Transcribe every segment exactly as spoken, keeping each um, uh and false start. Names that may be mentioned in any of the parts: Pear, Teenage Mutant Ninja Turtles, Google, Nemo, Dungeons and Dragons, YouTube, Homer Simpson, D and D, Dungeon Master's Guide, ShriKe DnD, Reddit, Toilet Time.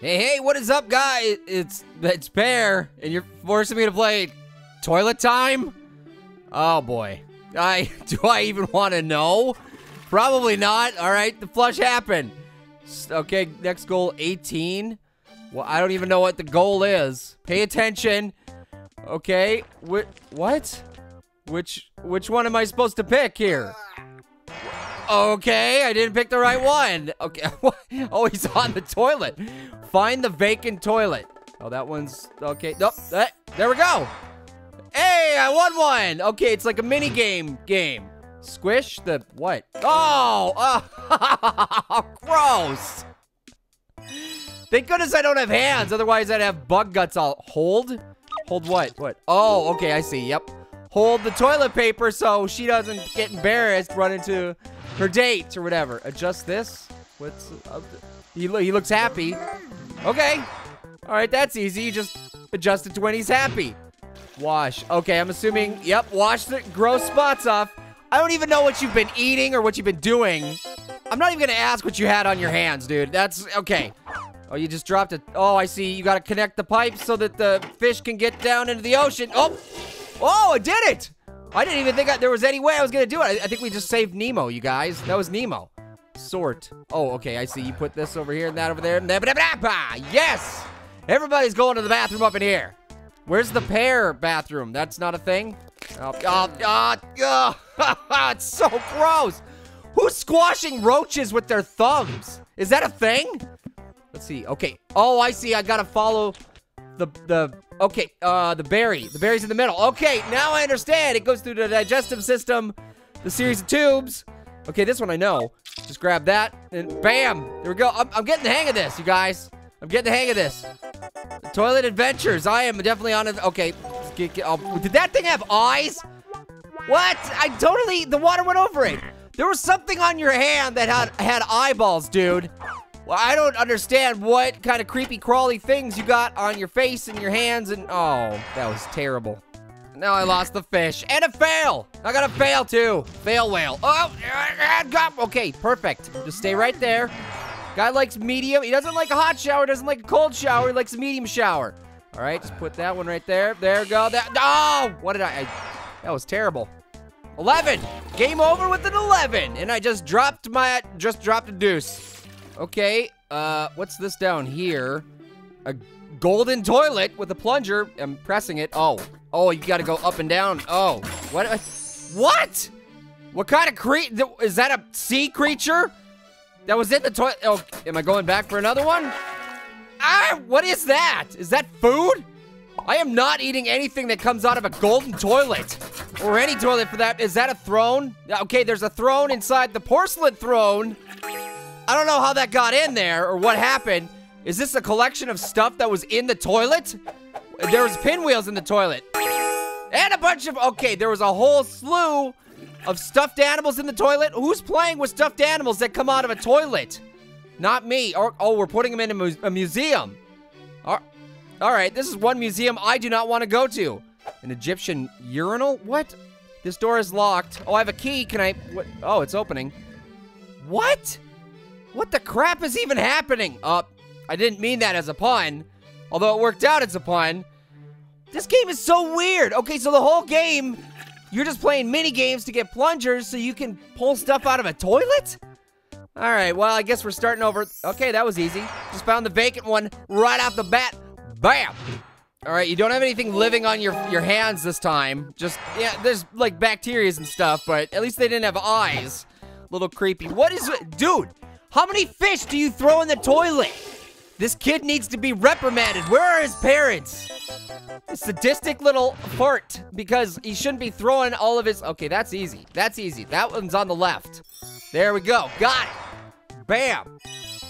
Hey, hey, what is up, guys? It's it's Pear, and you're forcing me to play Toilet Time? Oh boy, I do I even want to know? Probably not. All right, the flush happened. Okay, next goal, eighteen. Well, I don't even know what the goal is. Pay attention. Okay, wh what? Which which one am I supposed to pick here? Okay, I didn't pick the right one. Okay, oh, he's on the toilet. Find the vacant toilet. Oh, that one's, okay, nope, that, there we go. Hey, I won one. Okay, it's like a mini game game. Squish the, what? Oh, oh. Gross. Thank goodness I don't have hands, otherwise I'd have bug guts all, hold? Hold what, what? Oh, okay, I see, yep. Hold the toilet paper so she doesn't get embarrassed, run into her date or whatever. Adjust this. What's up? He, lo he looks happy. Okay. All right, that's easy. You just adjust it to when he's happy. Wash. Okay, I'm assuming, yep, wash the gross spots off. I don't even know what you've been eating or what you've been doing. I'm not even gonna ask what you had on your hands, dude. That's, okay. Oh, you just dropped it. Oh, I see. You gotta connect the pipes so that the fish can get down into the ocean. Oh! Oh, I did it! I didn't even think I, there was any way I was gonna do it. I, I think we just saved Nemo, you guys. That was Nemo. Sort. Oh, okay, I see. You put this over here and that over there. Yes! Everybody's going to the bathroom up in here. Where's the Pear bathroom? That's not a thing? Oh, oh, oh, oh. It's so gross! Who's squashing roaches with their thumbs? Is that a thing? Let's see, okay. Oh, I see, I gotta follow the... the Okay, uh, the berry. The berry's in the middle. Okay, now I understand. It goes through the digestive system, the series of tubes. Okay, this one I know. Just grab that, and bam! There we go. I'm, I'm getting the hang of this, you guys. I'm getting the hang of this. Toilet Adventures. I am definitely on it. Okay. Get, get, oh, did that thing have eyes? What? I totally... The water went over it. There was something on your hand that had, had eyeballs, dude. Well, I don't understand what kind of creepy crawly things you got on your face and your hands and, oh, that was terrible. Now I lost the fish and a fail. I got a fail too. Fail whale. Oh, okay, perfect. Just stay right there. Guy likes medium. He doesn't like a hot shower. Doesn't like a cold shower. He likes a medium shower. All right, just put that one right there. There we go. That, oh, what did I, I, that was terrible. eleven, game over with an eleven. And I just dropped my, just dropped a deuce. Okay, uh, what's this down here? A golden toilet with a plunger. I'm pressing it. Oh, oh, you gotta go up and down. Oh, what? What? What kind of creature? Is that a sea creature? That was in the toilet. Oh, am I going back for another one? Ah, what is that? Is that food? I am not eating anything that comes out of a golden toilet. Or any toilet for that. Is that a throne? Okay, there's a throne inside the porcelain throne. I don't know how that got in there or what happened. Is this a collection of stuff that was in the toilet? There was pinwheels in the toilet. And a bunch of, okay, there was a whole slew of stuffed animals in the toilet. Who's playing with stuffed animals that come out of a toilet? Not me. Or, oh, we're putting them in a, mu a museum. All right, this is one museum I do not want to go to. An Egyptian urinal? What? This door is locked. Oh, I have a key. Can I, what? Oh, it's opening. What? What the crap is even happening? Uh, I didn't mean that as a pun. Although it worked out, it's a pun. This game is so weird. Okay, so the whole game, you're just playing mini games to get plungers so you can pull stuff out of a toilet? All right, well, I guess we're starting over. Okay, that was easy. Just found the vacant one right off the bat. Bam! All right, you don't have anything living on your, your hands this time. Just, yeah, there's like bacteria and stuff, but at least they didn't have eyes. A little creepy. What is it? Dude! How many fish do you throw in the toilet? This kid needs to be reprimanded. Where are his parents? A sadistic little fart because he shouldn't be throwing all of his... Okay, that's easy. That's easy. That one's on the left. There we go. Got it. Bam.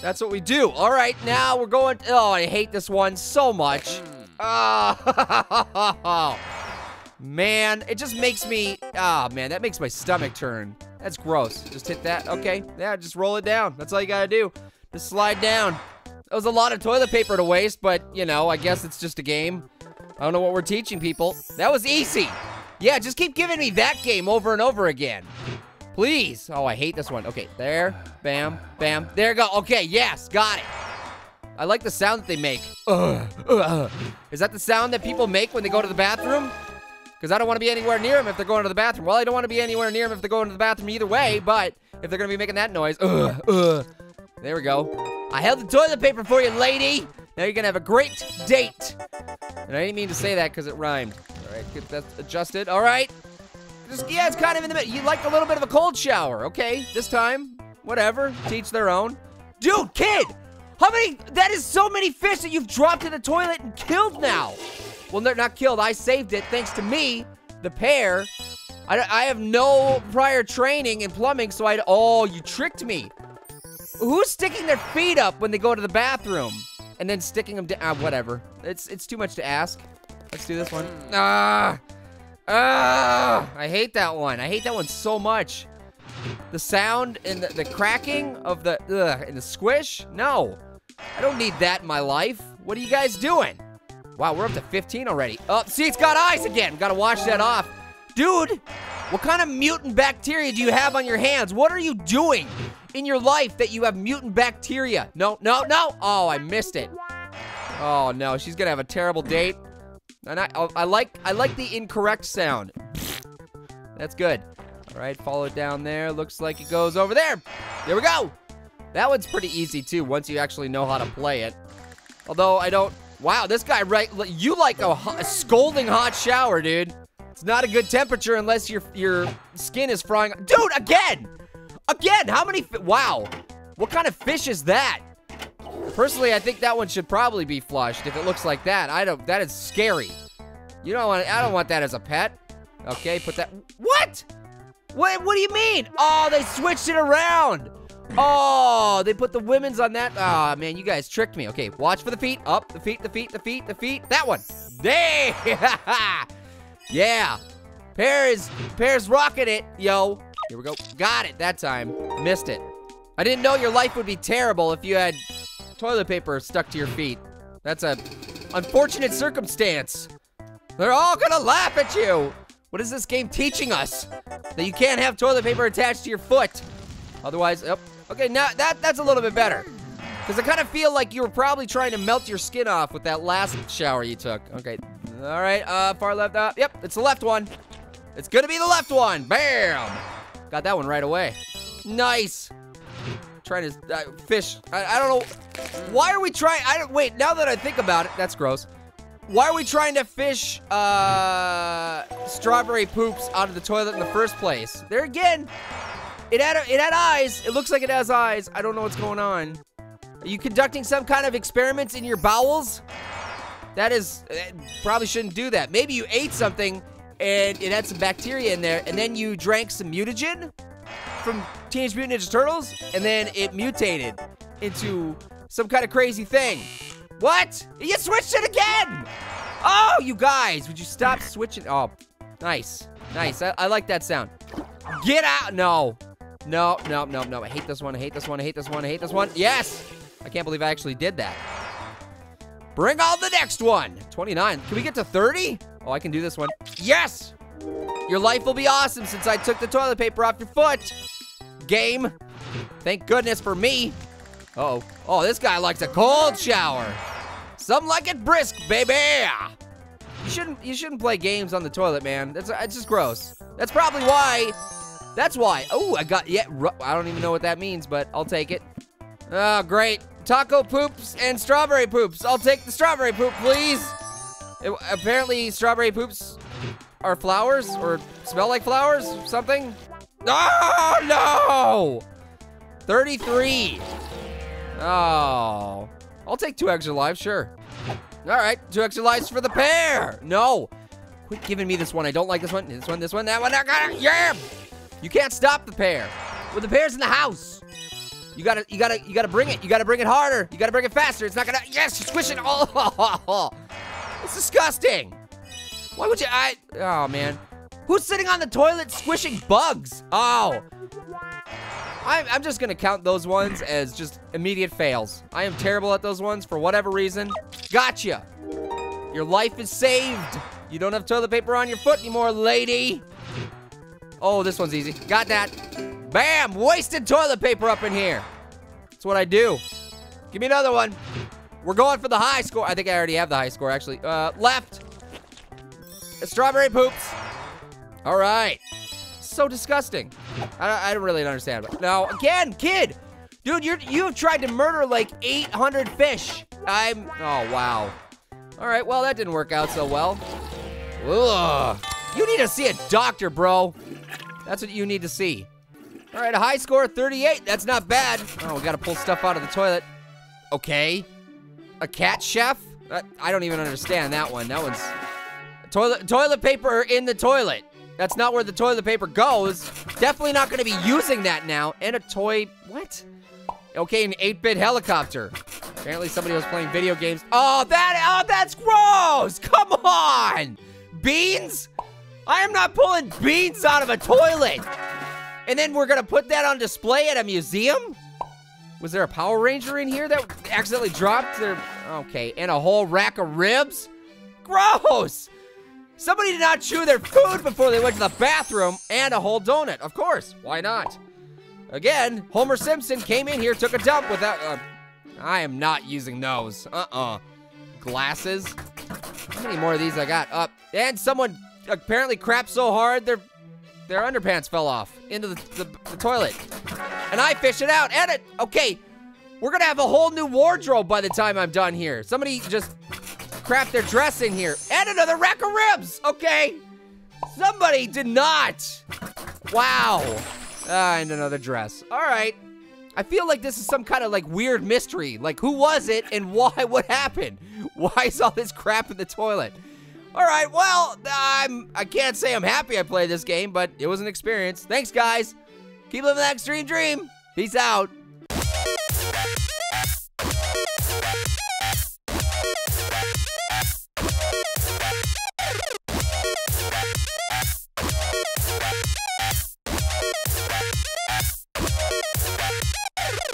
That's what we do. All right, now we're going... Oh, I hate this one so much. Oh, man. It just makes me... Oh, man. That makes my stomach turn. That's gross. Just hit that. Okay. Yeah, just roll it down. That's all you gotta do. Just slide down. That was a lot of toilet paper to waste, but, you know, I guess it's just a game. I don't know what we're teaching people. That was easy. Yeah, just keep giving me that game over and over again. Please. Oh, I hate this one. Okay, there. Bam. Bam. There you go. Okay, yes. Got it. I like the sound that they make. Uh, uh, is that the sound that people make when they go to the bathroom? Because I don't want to be anywhere near them if they're going to the bathroom. Well, I don't want to be anywhere near them if they're going to the bathroom either way, but if they're going to be making that noise. Uh, uh, there we go. I held the toilet paper for you, lady. Now you're going to have a great date. And I didn't mean to say that because it rhymed. All right, get that adjusted. All right. Just, yeah, it's kind of in the middle. You like a little bit of a cold shower. Okay, this time, whatever. Teach their own. Dude, kid, how many, that is so many fish that you've dropped in the toilet and killed now. Well, they're not killed. I saved it thanks to me, the pear. I, I have no prior training in plumbing, so I'd, oh, you tricked me. Who's sticking their feet up when they go to the bathroom? And then sticking them down, ah, whatever. It's, it's too much to ask. Let's do this one. Ah, ah, I hate that one. I hate that one so much. The sound and the, the cracking of the, ugh, and the squish? No, I don't need that in my life. What are you guys doing? Wow, we're up to fifteen already. Oh, see, it's got eyes again. Gotta wash that off. Dude, what kind of mutant bacteria do you have on your hands? What are you doing in your life that you have mutant bacteria? No, no, no. Oh, I missed it. Oh no, she's gonna have a terrible date. And I, I, I like, I like the incorrect sound. That's good. All right, follow it down there. Looks like it goes over there. There we go. That one's pretty easy too, once you actually know how to play it. Although I don't, wow, this guy, right, you like a, hot, a scolding hot shower, dude. It's not a good temperature unless your your skin is frying. Dude, again! Again, how many, wow. What kind of fish is that? Personally, I think that one should probably be flushed if it looks like that. I don't, that is scary. You don't want, I don't want that as a pet. Okay, put that, what? What, what do you mean? Oh, they switched it around. Oh, they put the women's on that. Ah, oh, man, you guys tricked me. Okay, watch for the feet. Up, the feet, the feet, the feet, the feet. That one. Hey! Yeah. Pear's, Pear's rocking it, yo. Here we go. Got it that time. Missed it. I didn't know your life would be terrible if you had toilet paper stuck to your feet. That's a unfortunate circumstance. They're all gonna laugh at you. What is this game teaching us? That you can't have toilet paper attached to your foot. Otherwise, oh, okay, now that, that's a little bit better. Because I kind of feel like you were probably trying to melt your skin off with that last shower you took. Okay, all right, uh, far left, uh, yep, it's the left one. It's gonna be the left one, bam! Got that one right away. Nice. Trying to, uh, fish, I, I don't know. Why are we trying, I don't, wait, now that I think about it, that's gross. Why are we trying to fish, uh, strawberry poops out of the toilet in the first place? There again. It had, it had eyes. It looks like it has eyes. I don't know what's going on. Are you conducting some kind of experiments in your bowels? That is, probably shouldn't do that. Maybe you ate something and it had some bacteria in there and then you drank some mutagen from Teenage Mutant Ninja Turtles and then it mutated into some kind of crazy thing. What? You switched it again! Oh, you guys, would you stop switching? Oh, nice, nice. I, I like that sound. Get out, no. No, no, no, no, I hate this one, I hate this one, I hate this one, I hate this one. Yes! I can't believe I actually did that. Bring on the next one. twenty-nine, can we get to thirty? Oh, I can do this one. Yes! Your life will be awesome since I took the toilet paper off your foot. Game, thank goodness for me. Uh-oh, oh, this guy likes a cold shower. Some like it brisk, baby. You shouldn't, you shouldn't play games on the toilet, man. That's, that's just gross. That's probably why. That's why. Oh, I got, yeah, I don't even know what that means, but I'll take it. Oh, great. Taco poops and strawberry poops. I'll take the strawberry poop, please. It, apparently, strawberry poops are flowers or smell like flowers or something. Oh, no. thirty-three. Oh. I'll take two extra lives, sure. All right, two extra lives for the pear. No. Quit giving me this one. I don't like this one. This one, this one, that one. I got it. Yeah. You can't stop the pear. Well, the pear's in the house. You gotta, you gotta, you gotta bring it. You gotta bring it harder. You gotta bring it faster. It's not gonna, yes, you squish it. Oh, it's disgusting. Why would you, I, oh man. Who's sitting on the toilet squishing bugs? Oh. I'm, I'm just gonna count those ones as just immediate fails. I am terrible at those ones for whatever reason. Gotcha. Your life is saved. You don't have toilet paper on your foot anymore, lady. Oh, this one's easy. Got that. Bam! Wasted toilet paper up in here. That's what I do. Give me another one. We're going for the high score. I think I already have the high score, actually. Uh, left. Strawberry poops. All right. So disgusting. I, I really don't understand. But no, again, kid. Dude, you're, you've tried to murder like eight hundred fish. I'm, oh, wow. All right, well, that didn't work out so well. Ugh. You need to see a doctor, bro. That's what you need to see. All right, a high score, thirty-eight. That's not bad. Oh, we gotta pull stuff out of the toilet. Okay. A cat chef? I, I don't even understand that one. That one's... Toilet, toilet paper in the toilet. That's not where the toilet paper goes. Definitely not gonna be using that now. And a toy... What? Okay, an eight-bit helicopter. Apparently somebody was playing video games. Oh, that, oh, that's gross! Come on! Beans? I am not pulling beans out of a toilet! And then we're gonna put that on display at a museum? Was there a Power Ranger in here that accidentally dropped their... Okay, and a whole rack of ribs? Gross! Somebody did not chew their food before they went to the bathroom, and a whole donut, of course, why not? Again, Homer Simpson came in here, took a dump without, uh, I am not using those, uh-uh. Glasses? How many more of these I got? Up. Uh, and someone apparently crapped so hard their their underpants fell off into the, the, the toilet. And I fished it out, and it, okay. We're gonna have a whole new wardrobe by the time I'm done here. Somebody just crapped their dress in here. And another rack of ribs, okay. Somebody did not. Wow. Ah, and another dress. All right. I feel like this is some kind of like weird mystery. Like who was it and why, what happened? Why is all this crap in the toilet? All right, well, I'm, I can't say I'm happy I played this game, but it was an experience. Thanks guys. Keep living that extreme dream. Peace out.